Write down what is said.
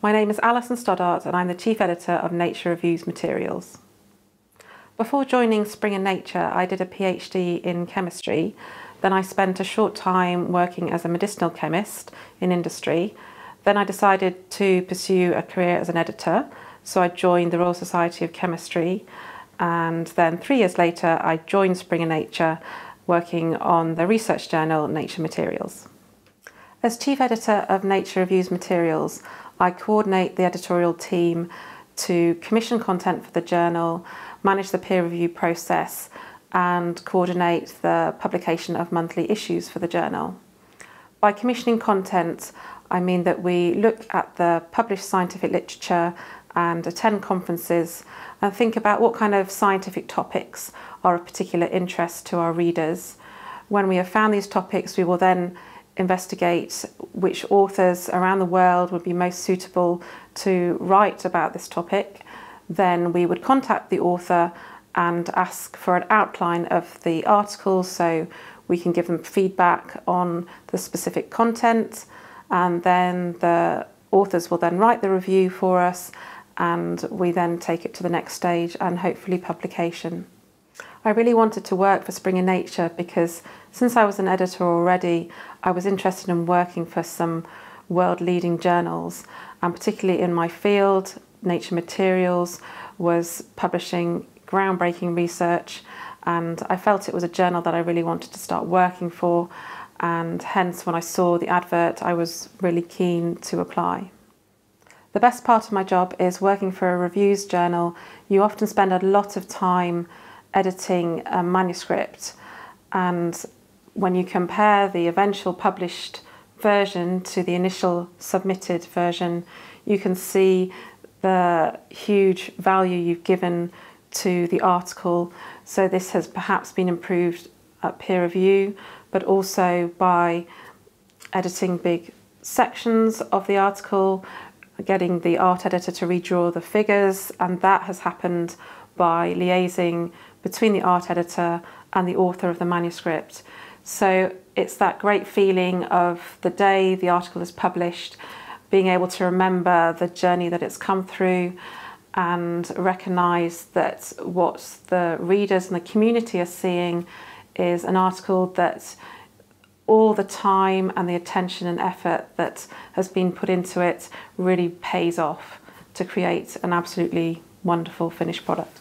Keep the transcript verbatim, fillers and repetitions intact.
My name is Alison Stoddart and I'm the Chief Editor of Nature Reviews Materials. Before joining Springer Nature, I did a PhD in chemistry. Then I spent a short time working as a medicinal chemist in industry. Then I decided to pursue a career as an editor, so I joined the Royal Society of Chemistry. And then three years later, I joined Springer Nature, working on the research journal Nature Materials. As Chief Editor of Nature Reviews Materials, I coordinate the editorial team to commission content for the journal, manage the peer review process, and coordinate the publication of monthly issues for the journal. By commissioning content, I mean that we look at the published scientific literature and attend conferences and think about what kind of scientific topics are of particular interest to our readers. When we have found these topics, we will then investigate which authors around the world would be most suitable to write about this topic. Then we would contact the author and ask for an outline of the article so we can give them feedback on the specific content, and then the authors will then write the review for us and we then take it to the next stage and hopefully publication. I really wanted to work for Springer Nature because since I was an editor already, I was interested in working for some world-leading journals, and particularly in my field, Nature Materials was publishing groundbreaking research, and I felt it was a journal that I really wanted to start working for, and hence when I saw the advert I was really keen to apply. The best part of my job is working for a reviews journal. You often spend a lot of time editing a manuscript, and when you compare the eventual published version to the initial submitted version, you can see the huge value you've given to the article. So this has perhaps been improved at peer review, but also by editing big sections of the article, getting the art editor to redraw the figures, and that has happened by liaising between the art editor and the author of the manuscript. So it's that great feeling of the day the article is published, being able to remember the journey that it's come through and recognise that what the readers and the community are seeing is an article that all the time and the attention and effort that has been put into it really pays off to create an absolutely wonderful finished product.